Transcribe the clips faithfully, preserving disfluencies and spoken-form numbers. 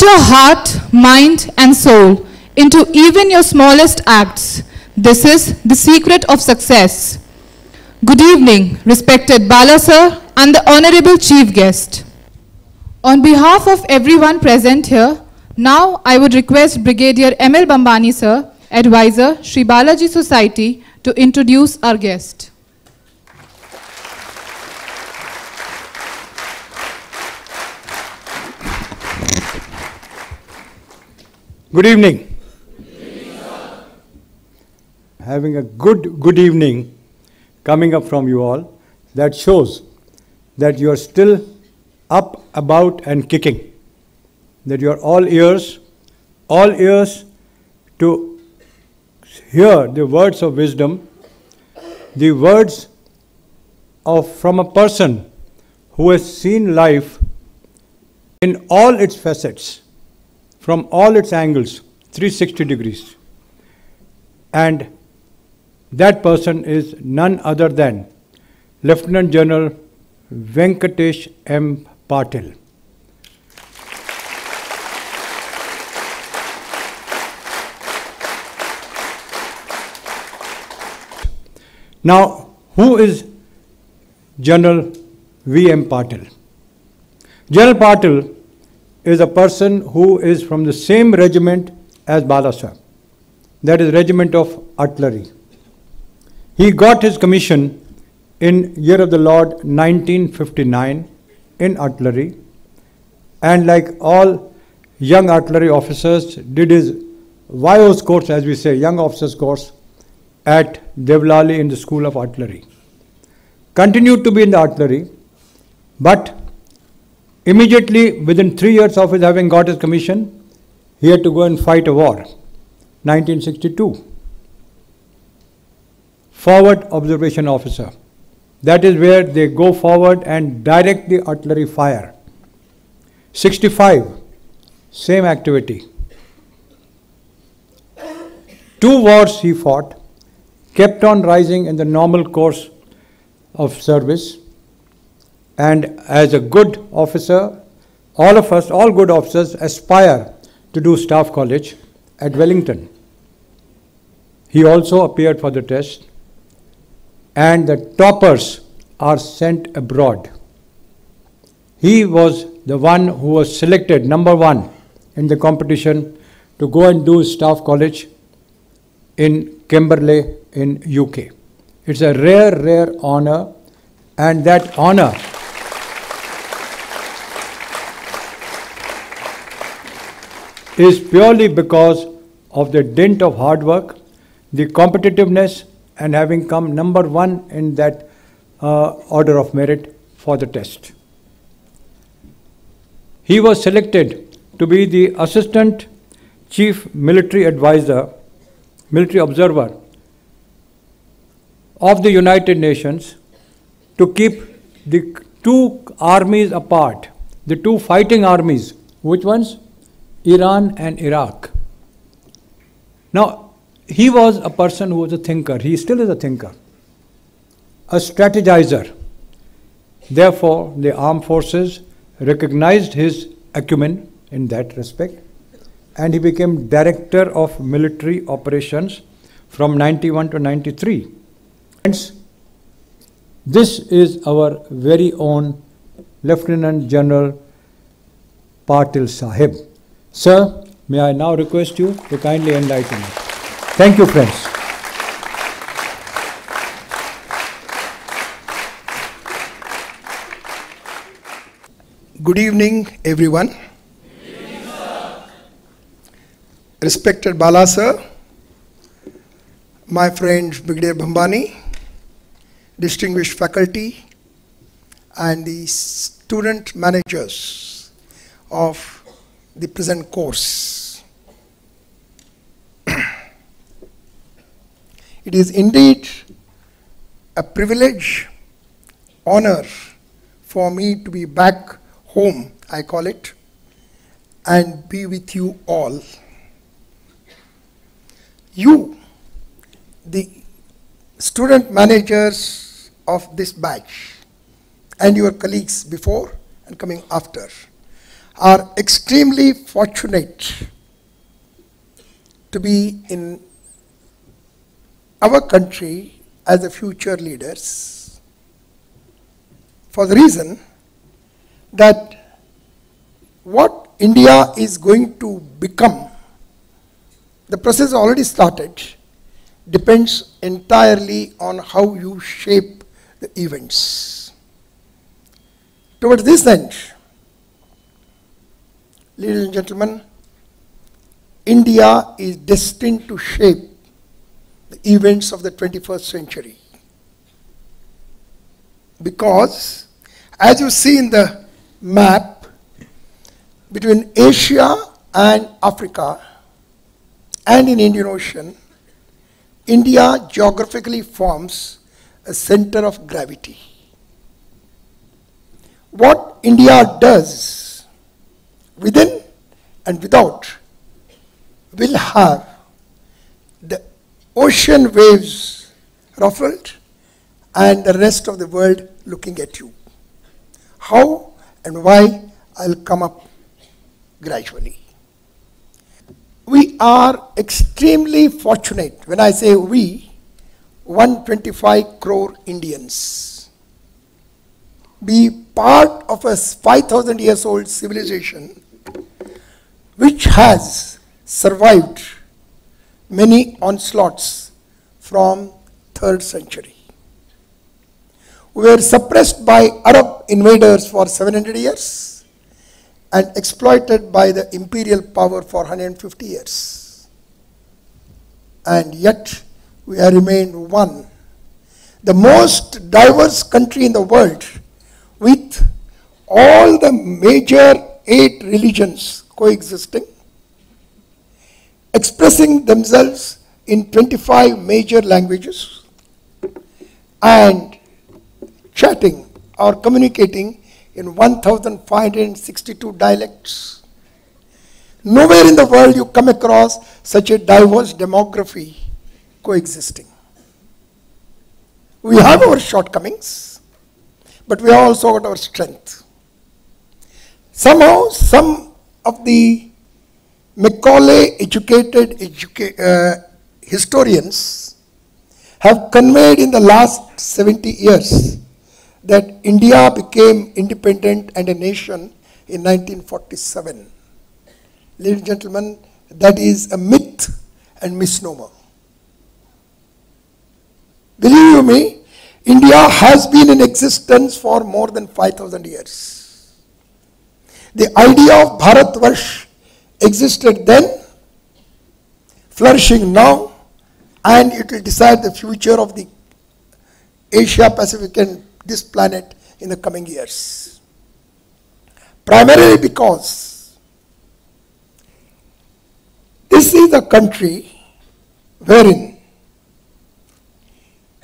Put your heart, mind and soul into even your smallest acts. This is the secret of success. Good evening, respected Bala sir and the honorable chief guest. On behalf of everyone present here, now I would request Brigadier M L Bambani sir, advisor, Sri Balaji Society, to introduce our guest. Good evening. Good evening, sir. Having a good, good evening coming up from you all, that shows that you are still up, about and kicking, that you are all ears, all ears to hear the words of wisdom, the words of from a person who has seen life in all its facets, from all its angles, three hundred sixty degrees. And that person is none other than Lieutenant General Venkatesh M. Patil. Now, who is General V M Patil? General Patil is a person who is from the same regiment as Bala sir, that is Regiment of Artillery. He got his commission in Year of the Lord nineteen fifty-nine in artillery, and like all young artillery officers did his Y O's course, as we say, young officers course, at Devlali in the School of Artillery. Continued to be in the artillery, but immediately within three years of his having got his commission, he had to go and fight a war, nineteen sixty-two. Forward observation officer. That is where they go forward and direct the artillery fire. sixty-five, same activity. Two wars he fought, kept on rising in the normal course of service, and as a good officer, all of us, all good officers aspire to do Staff College at Wellington. He also appeared for the test, and the toppers are sent abroad. He was the one who was selected number one in the competition to go and do Staff College in Kimberley in U K. It's a rare, rare honor, and that honor is purely because of the dint of hard work, the competitiveness, and having come number one in that uh, order of merit for the test. He was selected to be the Assistant Chief Military Advisor, Military Observer of the United Nations to keep the two armies apart, the two fighting armies. Which ones? Iran and Iraq. Now, he was a person who was a thinker. He still is a thinker, a strategizer. Therefore, the armed forces recognized his acumen in that respect, and he became Director of Military Operations from ninety-one to ninety-three. Hence, this is our very own Lieutenant General Patil Sahib. Sir, may I now request you to kindly enlighten me. Thank you, friends. Good evening, everyone. Good evening, sir. Respected Bala sir, my friend Brigadier Bambani, distinguished faculty, and the student managers of the present course. It is indeed a privilege, honor for me to be back home, I call it, and be with you all. You, the student managers of this batch, and your colleagues before and coming after, are extremely fortunate to be in our country as the future leaders, for the reason that what India is going to become, the process already started, depends entirely on how you shape the events. Towards this end, ladies and gentlemen, India is destined to shape the events of the twenty-first century. Because, as you see in the map, between Asia and Africa and in Indian Ocean, India geographically forms a center of gravity. What India does within and without will have the ocean waves ruffled and the rest of the world looking at you. How and why, I'll come up gradually. We are extremely fortunate. When I say we, one hundred twenty-five crore Indians, be part of a five thousand years old civilization which has survived many onslaughts from third century. We were suppressed by Arab invaders for seven hundred years and exploited by the imperial power for one hundred fifty years. And yet we have remained one, the most diverse country in the world, with all the major eight religions coexisting, expressing themselves in twenty-five major languages and chatting or communicating in one thousand five hundred sixty-two dialects. Nowhere in the world you come across such a diverse demography coexisting. We have our shortcomings, but we have also got our strength. Somehow, some of the Macaulay-educated educa uh, historians have conveyed in the last seventy years that India became independent and a nation in nineteen forty-seven. Ladies and gentlemen, that is a myth and misnomer. Believe you me, India has been in existence for more than five thousand years. The idea of Bharat Varsh existed then, flourishing now, and it will decide the future of the Asia Pacific and this planet in the coming years. Primarily because this is a country wherein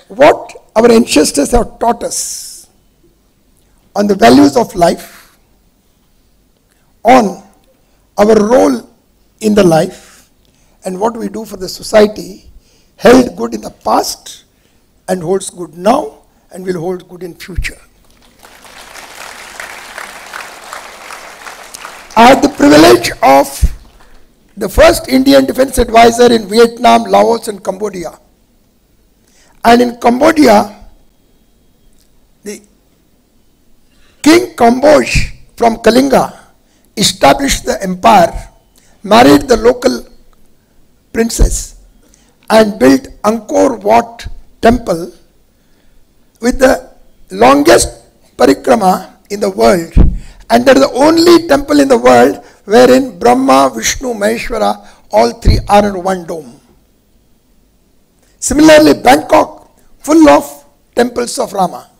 what our ancestors have taught us on the values of life, on our role in the life and what we do for the society, held good in the past and holds good now and will hold good in future. I had the privilege of the first Indian defense advisor in Vietnam, Laos and Cambodia. And in Cambodia, the King Kamboj from Kalinga established the empire, married the local princess, and built Angkor Wat temple with the longest parikrama in the world. And that is the only temple in the world wherein Brahma, Vishnu, Maheshwara, all three are in one dome. Similarly, Bangkok, full of temples of Rama.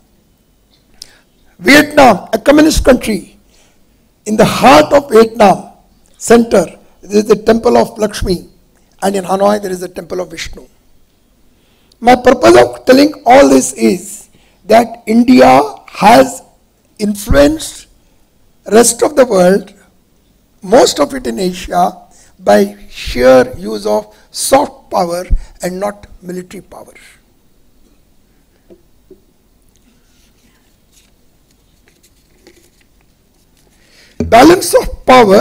Vietnam, a communist country, in the heart of Vietnam, center, there is the temple of Lakshmi, and in Hanoi there is the temple of Vishnu. My purpose of telling all this is that India has influenced rest of the world, most of it in Asia, by sheer use of soft power and not military power. Balance of power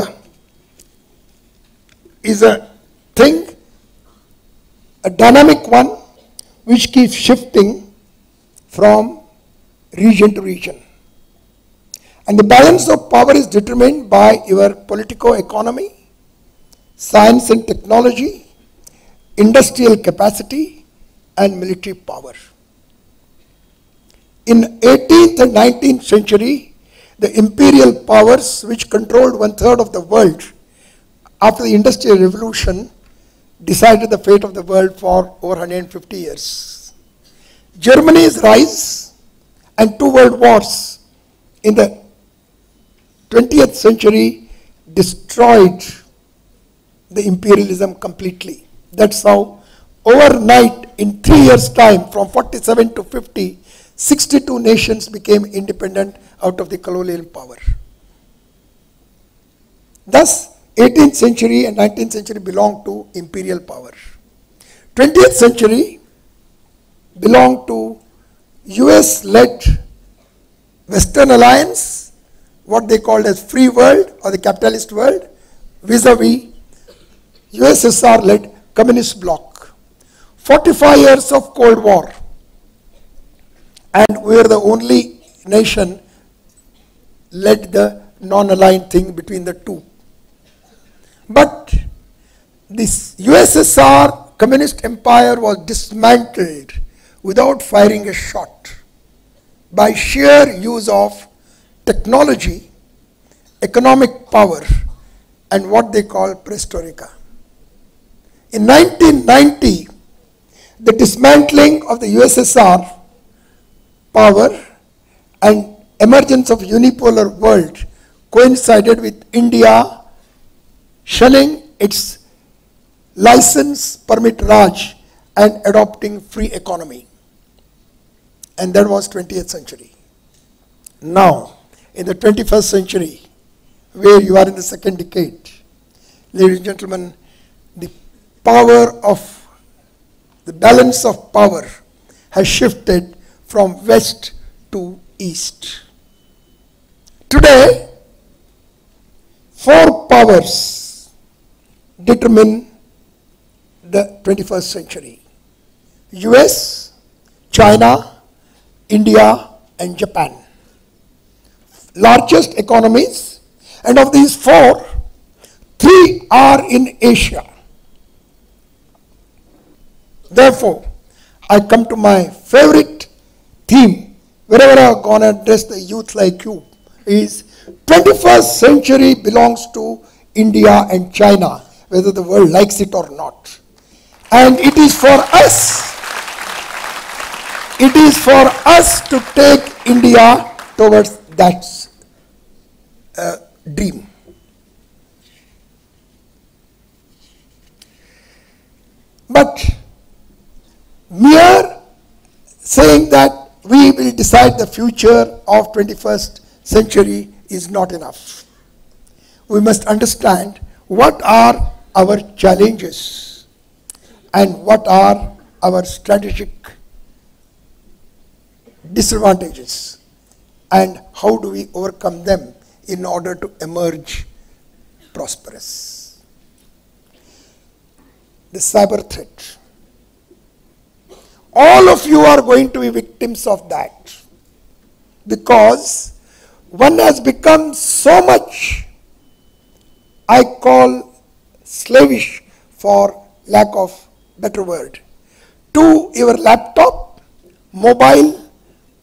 is a thing, a dynamic one, which keeps shifting from region to region. And the balance of power is determined by your politico-economy, science and technology, industrial capacity, and military power. In eighteenth and nineteenth century, the imperial powers, which controlled one-third of the world after the Industrial Revolution, decided the fate of the world for over one hundred fifty years. Germany's rise and two world wars in the twentieth century destroyed the imperialism completely. That's how overnight, in three years' time, from forty-seven to fifty, sixty-two nations became independent out of the colonial power. Thus, eighteenth century and nineteenth century belong to imperial power. twentieth century belong to U S-led Western Alliance, what they called as free world or the capitalist world, vis-a-vis U S S R-led communist bloc. forty-five years of Cold War, and we were the only nation led the non-aligned thing between the two. But this U S S R communist empire was dismantled without firing a shot by sheer use of technology, economic power, and what they call perestroika. In nineteen ninety, the dismantling of the U S S R power and emergence of unipolar world coincided with India shunning its license permit Raj and adopting free economy. And that was twentieth century. Now, in the twenty-first century, where you are in the second decade, ladies and gentlemen, the power of, the balance of power has shifted from west to east. Today, four powers determine the twenty-first century. U S, China, India, and Japan. Largest economies, and of these four, three are in Asia. Therefore, I come to my favorite theme, wherever I have gone and address the youth like you, is twenty-first century belongs to India and China, whether the world likes it or not. And it is for us, it is for us to take India towards that uh, dream. But mere saying that we will decide the future of twenty-first century is not enough. We must understand what are our challenges and what are our strategic disadvantages and how do we overcome them in order to emerge prosperous. The cyber threat. All of you are going to be victims of that because one has become so much, I call slavish for lack of better word, to your laptop, mobile,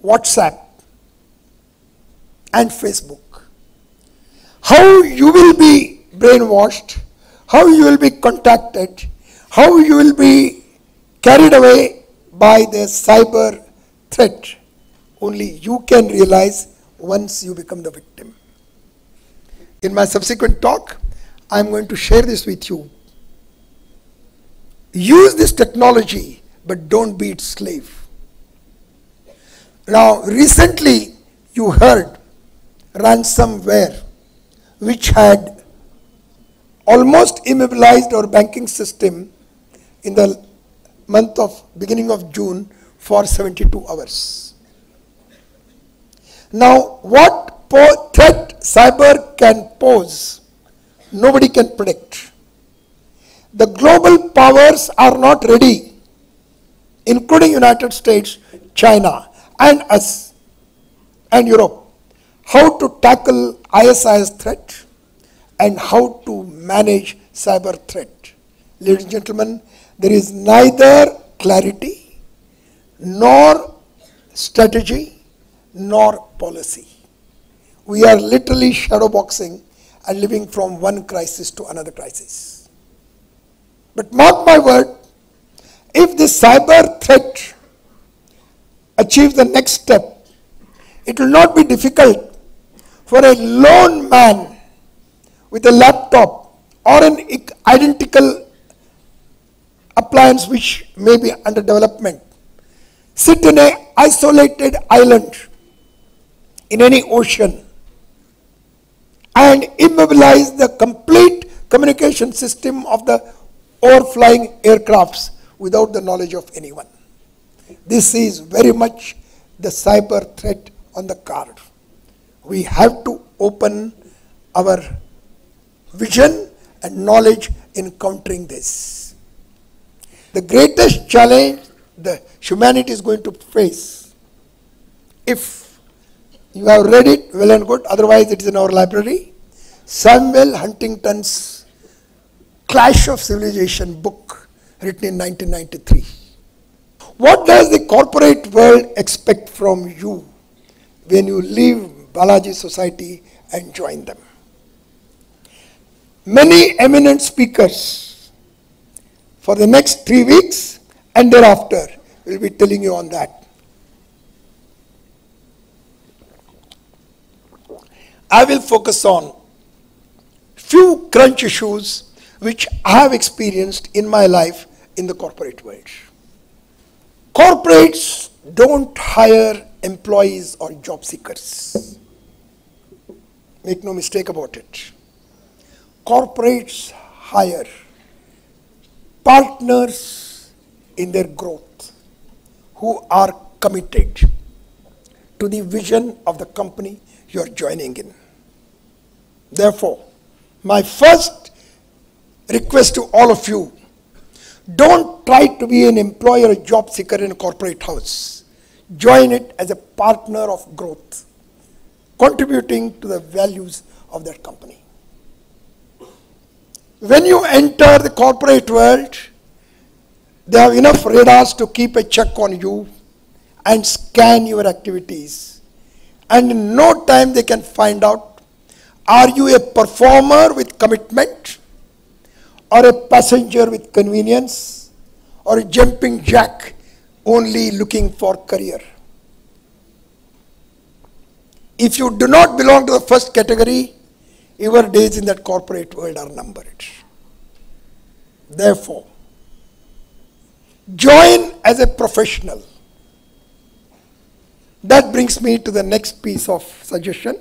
WhatsApp and Facebook. How you will be brainwashed, how you will be contacted, how you will be carried away by the cyber threat, only you can realize once you become the victim. In my subsequent talk, I am going to share this with you. Use this technology, but don't be its slave. Now, recently you heard ransomware, which had almost immobilized our banking system in the month of beginning of June for seventy-two hours. Now, what threat cyber can pose, nobody can predict. The global powers are not ready, including United States, China, and us, and Europe, how to tackle I S I's threat and how to manage cyber threat. Ladies and gentlemen, there is neither clarity, nor strategy, nor policy. We are literally shadow boxing and living from one crisis to another crisis. But mark my word, if this cyber threat achieves the next step, it will not be difficult for a lone man with a laptop or an identical appliance which may be under development, sit in an isolated island in any ocean and immobilize the complete communication system of the overflying aircrafts without the knowledge of anyone. This is very much the cyber threat on the card. We have to open our vision and knowledge in countering this. The greatest challenge the humanity is going to face, if you have read it, well and good, otherwise it is in our library, Samuel Huntington's Clash of Civilization book, written in nineteen ninety-three. What does the corporate world expect from you when you leave Balaji Society and join them? Many eminent speakers for the next three weeks and thereafter will be telling you on that. I will focus on few crunch issues which I have experienced in my life in the corporate world. Corporates don't hire employees or job seekers. Make no mistake about it. Corporates hire partners in their growth who are committed to the vision of the company you are joining in. Therefore, my first request to all of you, don't try to be an employer or job seeker in a corporate house. Join it as a partner of growth, contributing to the values of that company. When you enter the corporate world, they have enough radars to keep a check on you and scan your activities. And in no time they can find out, are you a performer with commitment, or a passenger with convenience, or a jumping jack only looking for career. If you do not belong to the first category, your days in that corporate world are numbered. Therefore, join as a professional. That brings me to the next piece of suggestion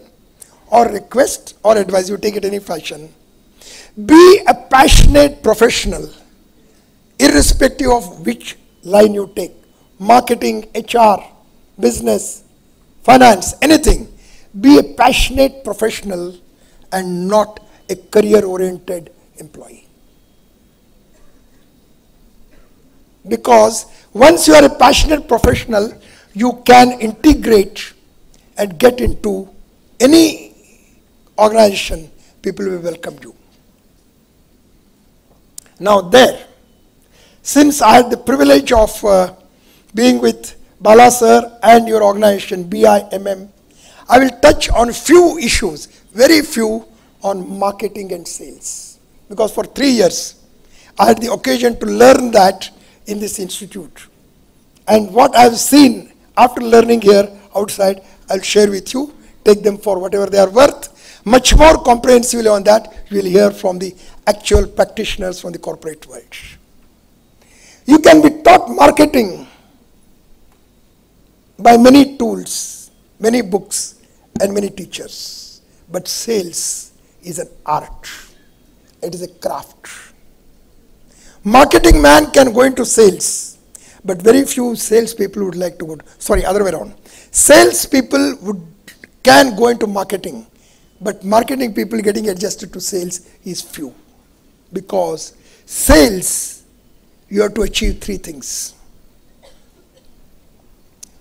or request or advice, you take it any fashion. Be a passionate professional, irrespective of which line you take. Marketing, H R, business, finance, anything. Be a passionate professional and not a career-oriented employee. Because once you are a passionate professional, you can integrate and get into any organization, people will welcome you. Now there, since I had the privilege of uh, being with Bala sir and your organization B I M M, I will touch on few issues, very few, on marketing and sales. Because for three years, I had the occasion to learn that in this institute. And what I've seen after learning here outside, I'll share with you, take them for whatever they are worth. Much more comprehensively on that, you will hear from the actual practitioners from the corporate world. You can be taught marketing by many tools, many books, and many teachers. But sales is an art. It is a craft. Marketing man can go into sales, but very few sales people would like to go. Sorry, other way around. Sales people would can go into marketing, but marketing people getting adjusted to sales is few, because sales, you have to achieve three things.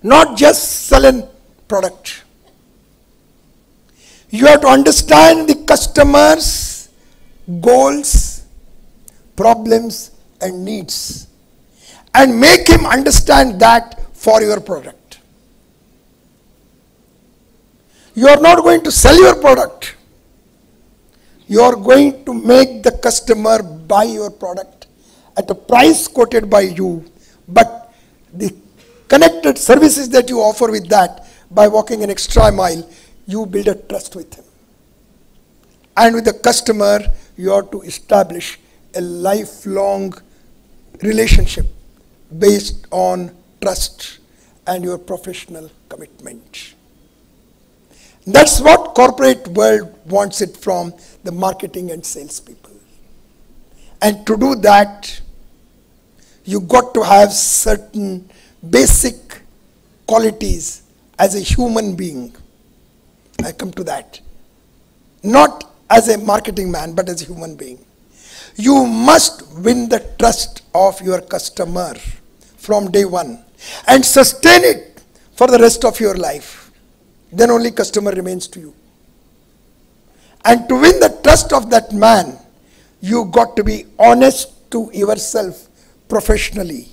Not just sell a product. You have to understand the customer's goals, problems and needs, and make him understand that for your product. You are not going to sell your product. You are going to make the customer buy your product at a price quoted by you, but the connected services that you offer with that, by walking an extra mile, you build a trust with him. And with the customer, you have to establish a lifelong relationship based on trust and your professional commitment. That's what corporate world wants it from the marketing and sales people. And to do that, you got to have certain basic qualities as a human being. I come to that. Not as a marketing man, but as a human being. You must win the trust of your customer from day one and sustain it for the rest of your life. Then only customer remains to you. And to win the trust of that man, you got to be honest to yourself professionally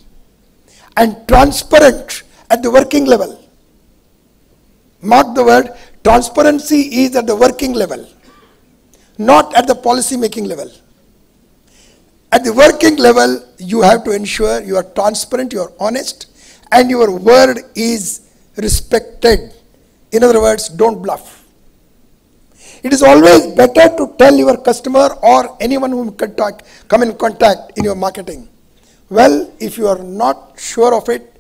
and transparent at the working level. Mark the word, transparency is at the working level, not at the policy making level. At the working level, you have to ensure you are transparent, you are honest, and your word is respected. In other words, don't bluff. It is always better to tell your customer or anyone whom you come in contact in your marketing, well, if you are not sure of it,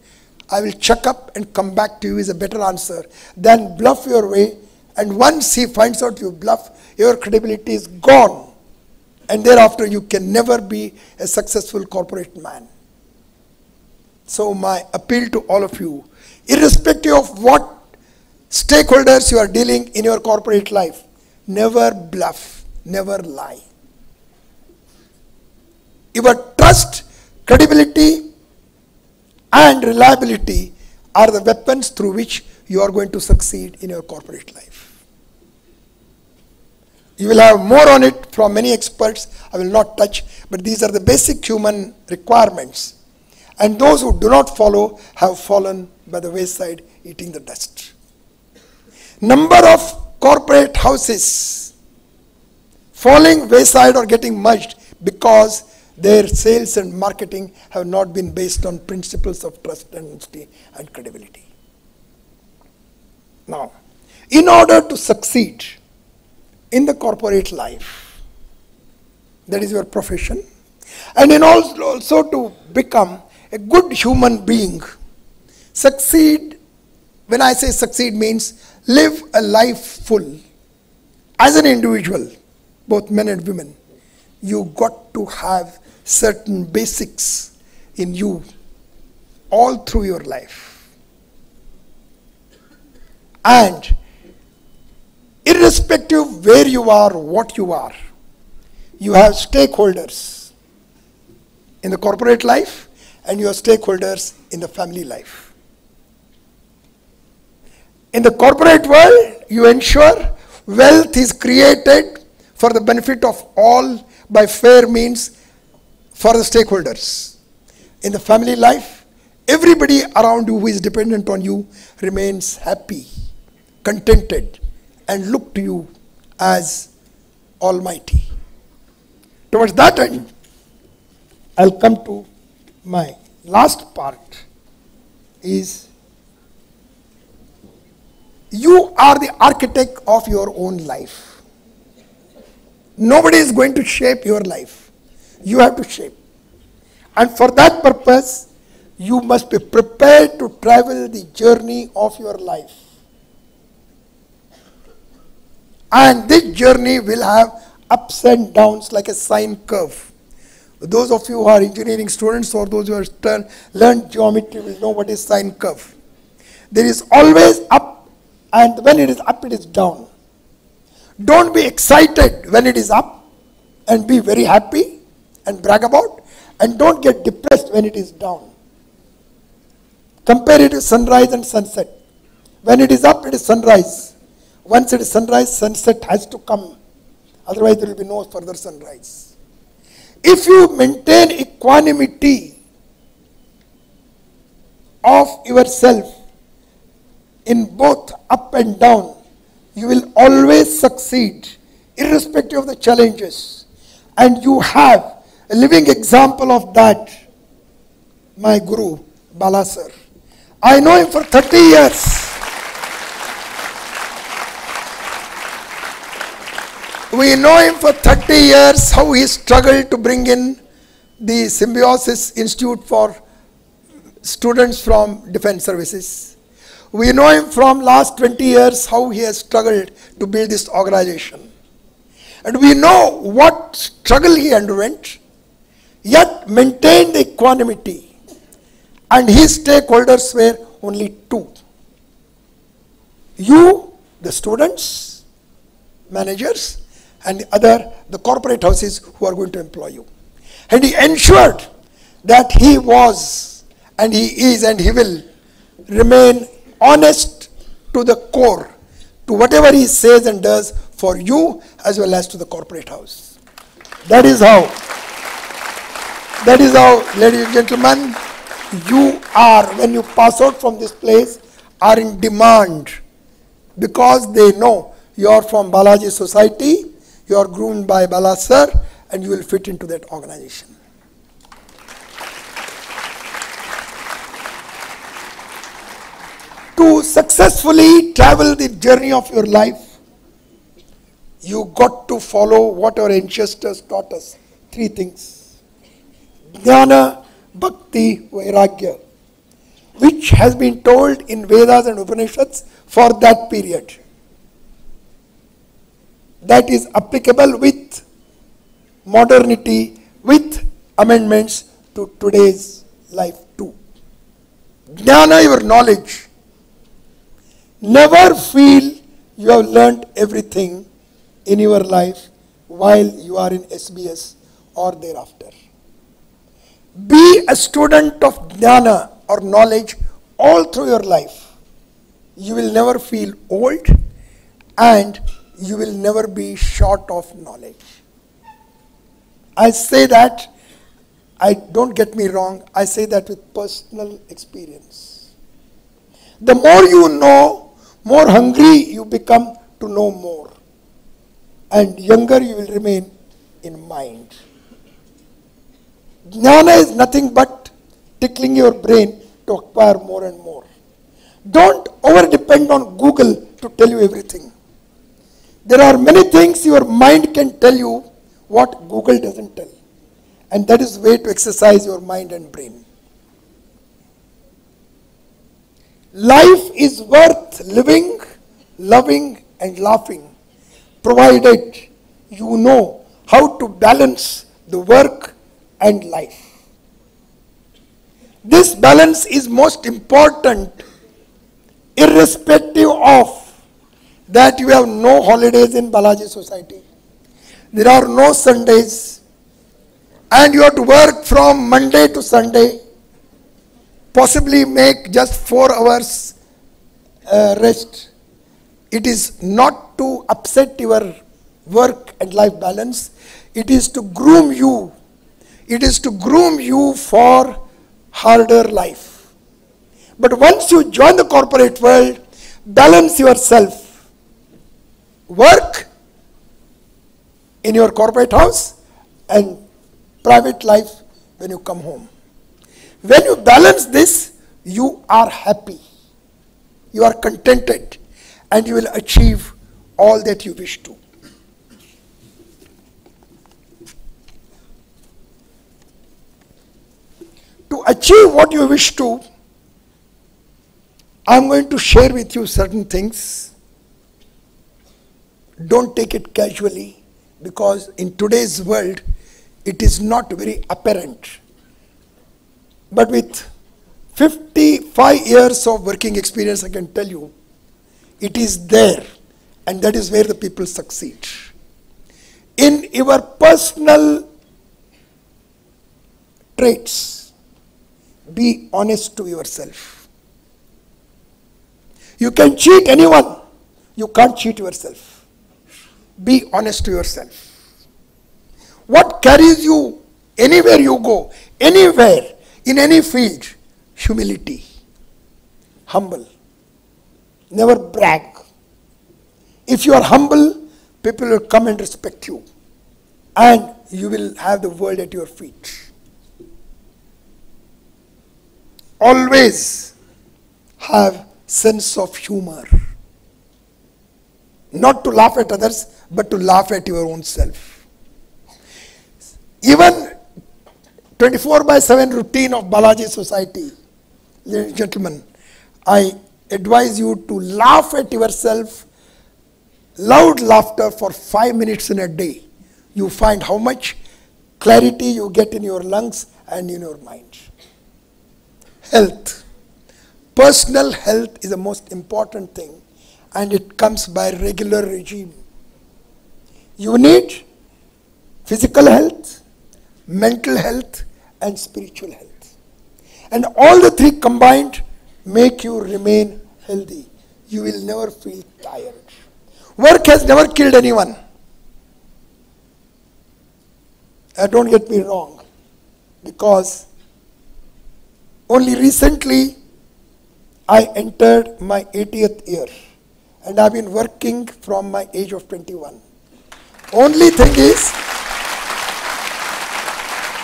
I will check up and come back to you is a better answer than bluff your way, and once he finds out you bluff, your credibility is gone, and thereafter you can never be a successful corporate man. So my appeal to all of you, irrespective of what stakeholders you are dealing in your corporate life, never bluff, never lie. Your trust, credibility and reliability are the weapons through which you are going to succeed in your corporate life. You will have more on it from many experts, I will not touch, but these are the basic human requirements. And those who do not follow have fallen by the wayside, eating the dust. Number of corporate houses falling wayside or getting merged because their sales and marketing have not been based on principles of trust and honesty and credibility. Now, in order to succeed in the corporate life, that is your profession, and in also, also to become a good human being, succeed, when I say succeed means live a life full, as an individual, both men and women, you got to have certain basics in you all through your life. And irrespective of where you are, what you are, you have stakeholders in the corporate life and you have stakeholders in the family life. In the corporate world, you ensure wealth is created for the benefit of all by fair means for the stakeholders. In the family life, everybody around you who is dependent on you remains happy, contented, and look to you as almighty. Towards that end, I'll come to my last part, is you are the architect of your own life. Nobody is going to shape your life. You have to shape. And for that purpose, you must be prepared to travel the journey of your life. And this journey will have ups and downs like a sine curve. Those of you who are engineering students or those who have learned geometry will know what is sine curve. There is always up and when it is up, it is down. Don't be excited when it is up and be very happy and brag about, and don't get depressed when it is down. Compare it to sunrise and sunset. When it is up, it is sunrise. Once it is sunrise, sunset has to come. Otherwise, there will be no further sunrise. If you maintain equanimity of yourself in both up and down, you will always succeed, irrespective of the challenges. And you have a living example of that, my guru, Bala sir. I know him for thirty years. We know him for thirty years, how he struggled to bring in the Symbiosis Institute for students from defense services. We know him from last twenty years, how he has struggled to build this organization. And we know what struggle he underwent, yet maintained the equanimity. And his stakeholders were only two. You, the students, managers, and the other, the corporate houses who are going to employ you. And he ensured that he was, and he is, and he will remain honest to the core, to whatever he says and does for you as well as to the corporate house. That is how, that is how, ladies and gentlemen, you are, when you pass out from this place, are in demand, because they know you are from Balaji Society. You are groomed by Bala sir, and you will fit into that organization. To successfully travel the journey of your life, you got to follow what our ancestors taught us. Three things: Jnana, Bhakti, Vairagya, which has been told in Vedas and Upanishads for that period. That is applicable with modernity, with amendments to today's life too. Jnana, your knowledge. Never feel you have learnt everything in your life while you are in S B S or thereafter. Be a student of Jnana or knowledge all through your life. You will never feel old, and you will never be short of knowledge. I say that, I don't get me wrong, I say that with personal experience. The more you know, more hungry you become to know more, and younger you will remain in mind. Jnana is nothing but tickling your brain to acquire more and more. Don't over depend on Google to tell you everything. There are many things your mind can tell you what Google doesn't tell. And that is way to exercise your mind and brain. Life is worth living, loving and laughing, provided you know how to balance the work and life. This balance is most important, irrespective of that you have no holidays in Balaji Society. There are no Sundays, and you have to work from Monday to Sunday, possibly make just four hours uh, rest. It is not to upset your work and life balance, it is to groom you. It is to groom you for harder life. But once you join the corporate world, balance yourself. Work in your corporate house and private life when you come home. When you balance this, you are happy, you are contented, and you will achieve all that you wish to. To achieve what you wish to, I am going to share with you certain things. Don't take it casually, because in today's world it is not very apparent. But with fifty-five years of working experience, I can tell you It is there, and that is where the people succeed. In your personal traits, be honest to yourself. You can cheat anyone, you can't cheat yourself. Be honest to yourself. What carries you anywhere you go, anywhere, in any field? Humility. Humble. Never brag. If you are humble, people will come and respect you. And you will have the world at your feet. Always have sense of humor. Not to laugh at others, but to laugh at your own self. Even twenty-four by seven routine of Balaji Society, ladies and gentlemen, I advise you to laugh at yourself, loud laughter for five minutes in a day. You find how much clarity you get in your lungs and in your mind. Health. Personal health is the most important thing, and it comes by regular regime. You need physical health, mental health and spiritual health. And all the three combined make you remain healthy. You will never feel tired. Work has never killed anyone. Uh, don't get me wrong, because only recently I entered my eightieth year and I've been working from my age of twenty-one. Only thing is,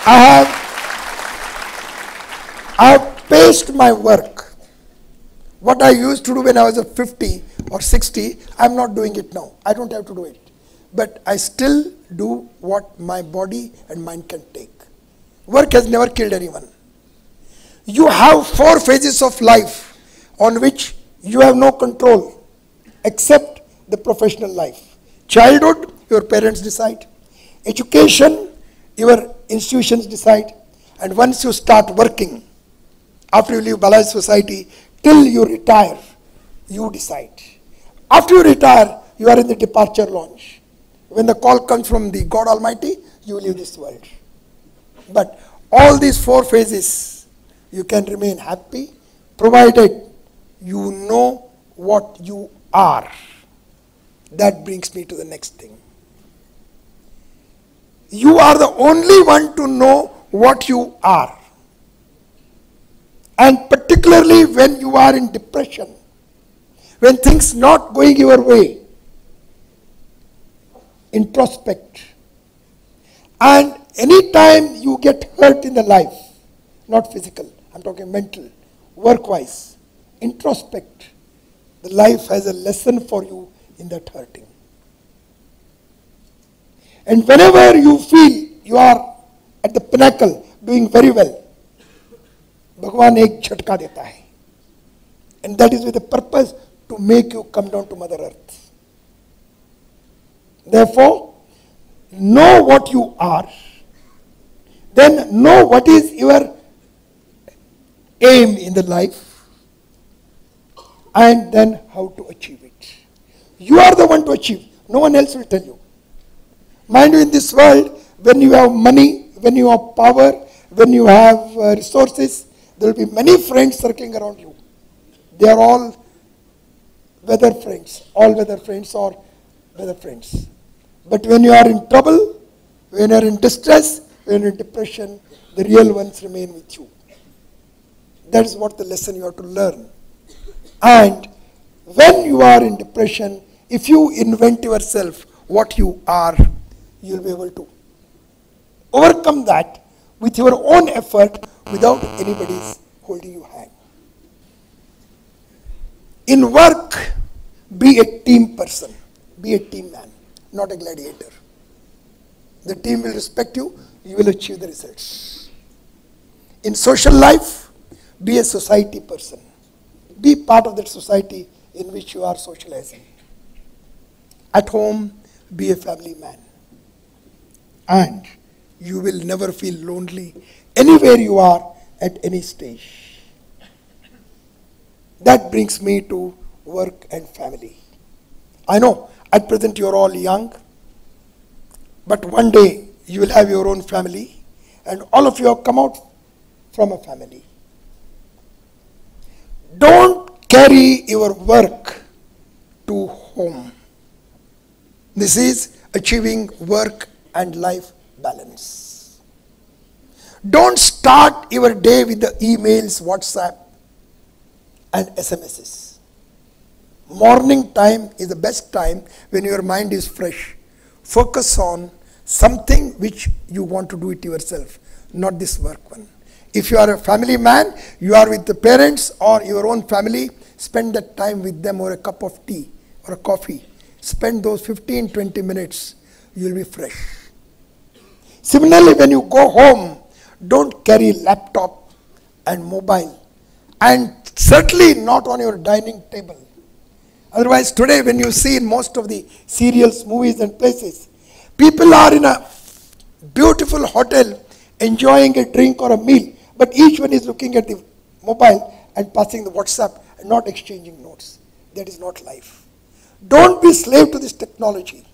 I have, I have paced my work. What I used to do when I was fifty or sixty, I'm not doing it now. I don't have to do it. But I still do what my body and mind can take. Work has never killed anyone. You have four phases of life on which you have no control, except the professional life. Childhood, your parents decide. Education, your institutions decide, and once you start working, after you leave Balaji Society, till you retire, you decide. After you retire, you are in the departure lounge. When the call comes from the God Almighty, you leave this world. But all these four phases, you can remain happy, provided you know what you are. That brings me to the next thing. You are the only one to know what you are. And particularly when you are in depression, when things not going your way, introspect. And any time you get hurt in the life, not physical, I'm talking mental, work-wise, introspect. The life has a lesson for you in that hurting. And whenever you feel you are at the pinnacle, doing very well, Bhagawan ek jhatka deta hai. And that is with a purpose to make you come down to Mother Earth. Therefore, know what you are, then know what is your aim in the life, and then how to achieve it. You are the one to achieve, no one else will tell you. Mind you, in this world, when you have money, when you have power, when you have uh, resources, there will be many friends circling around you. They are all weather friends, all weather friends or weather friends. But when you are in trouble, when you are in distress, when you are in depression, the real ones remain with you. That is what the lesson you have to learn. And when you are in depression, if you invent yourself what you are, you will be able to overcome that with your own effort without anybody's holding your hand. In work, be a team person, be a team man, not a gladiator. The team will respect you, you will achieve the results. In social life, be a society person, be part of that society in which you are socializing. At home, be a family man. And you will never feel lonely anywhere you are at any stage. That brings me to work and family. I know at present you are all young, but one day you will have your own family, and all of you have come out from a family. Don't carry your work to home. This is achieving work and life balance. Don't start your day with the emails, WhatsApp and S M Ses. Morning time is the best time when your mind is fresh. Focus on something which you want to do it yourself, not this work one. If you are a family man, you are with the parents or your own family, spend that time with them, or a cup of tea or a coffee. Spend those fifteen to twenty minutes, you will be fresh. Similarly, when you go home, don't carry laptop and mobile, and certainly not on your dining table. Otherwise, today when you see in most of the serials, movies and places, people are in a beautiful hotel enjoying a drink or a meal, but each one is looking at the mobile and passing the WhatsApp and not exchanging notes. That is not life. Don't be slave to this technology.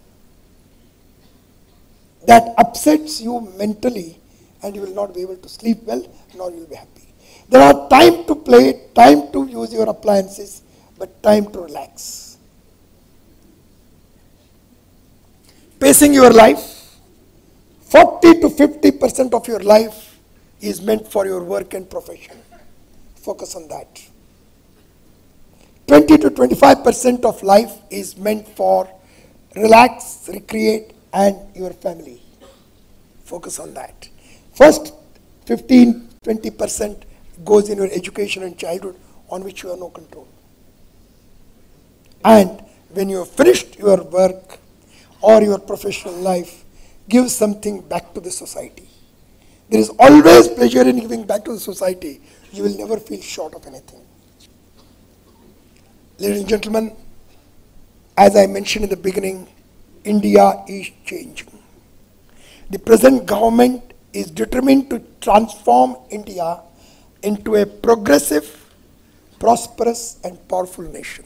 That upsets you mentally, and you will not be able to sleep well, nor you will be happy. There are time to play, time to use your appliances, but time to relax. Pacing your life, forty to fifty percent of your life is meant for your work and profession. Focus on that. twenty to twenty-five percent of life is meant for relax, recreate and your family. Focus on that. First fifteen to twenty percent goes in your education and childhood, on which you have no control. And when you have finished your work or your professional life, give something back to the society. There is always pleasure in giving back to the society. You will never feel short of anything. Ladies and gentlemen, as I mentioned in the beginning, India is changing. The present government is determined to transform India into a progressive, prosperous and powerful nation.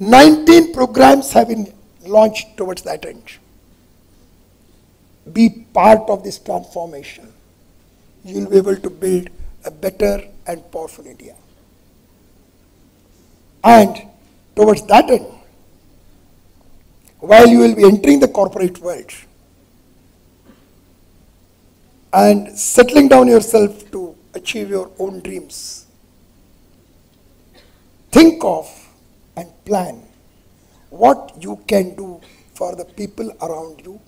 nineteen programs have been launched towards that end. Be part of this transformation. You will be able to build a better and powerful India. And towards that end, while you will be entering the corporate world and settling down yourself to achieve your own dreams, think of and plan what you can do for the people around you,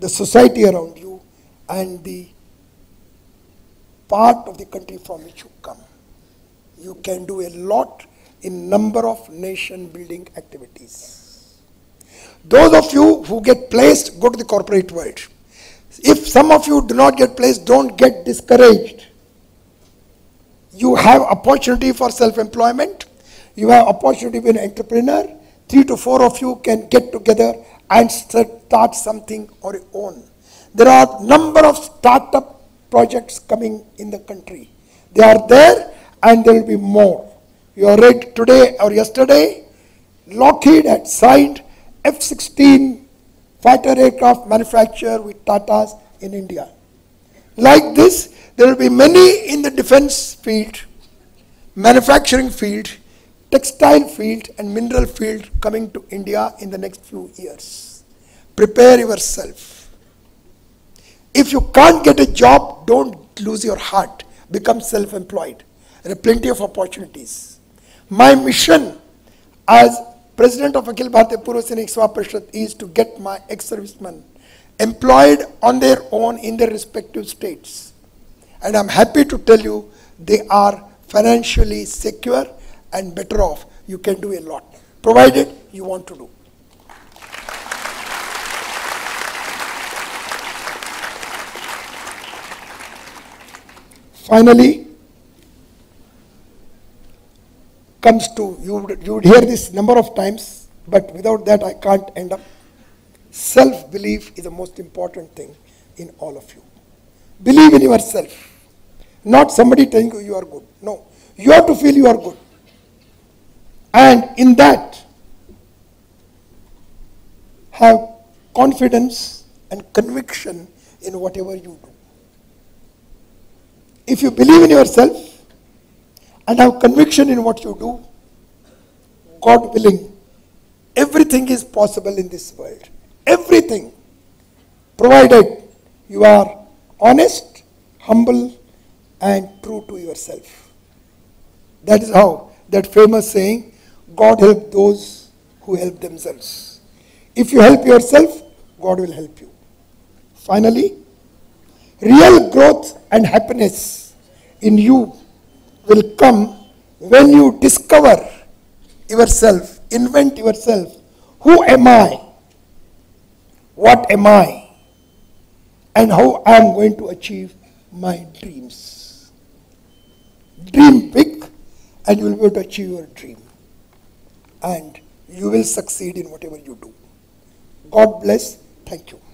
the society around you, and the part of the country from which you come. You can do a lot in number of nation building activities. Those of you who get placed, go to the corporate world. If some of you do not get placed, don't get discouraged. You have opportunity for self-employment. You have opportunity to be an entrepreneur. Three to four of you can get together and start something on your own. There are number of startup projects coming in the country. They are there and there will be more. You have read today or yesterday, Lockheed had signed F sixteen fighter aircraft manufacturer with Tatas in India. Like this, there will be many in the defense field, manufacturing field, textile field and mineral field coming to India in the next few years. Prepare yourself. If you can't get a job, don't lose your heart. Become self-employed. There are plenty of opportunities. My mission as President of Akhil Bharatiya Purv Sainik Swa Parishad is to get my ex-servicemen employed on their own in their respective states. And I'm happy to tell you they are financially secure and better off. You can do a lot, provided you want to do. Finally, comes to, you would, you would hear this number of times, but without that I can't end up. Self-belief is the most important thing in all of you. Believe in yourself. Not somebody telling you you are good. No, you have to feel you are good. and in that have confidence and conviction in whatever you do. If you believe in yourself and have conviction in what you do, God willing, everything is possible in this world. Everything, provided you are honest, humble, and true to yourself. That is how that famous saying, God help those who help themselves. If you help yourself, God will help you. Finally, real growth and happiness in you will come when you discover yourself, invent yourself. Who am I? What am I? And how I am going to achieve my dreams. Dream big and you will be able to achieve your dream. And you will succeed in whatever you do. God bless. Thank you.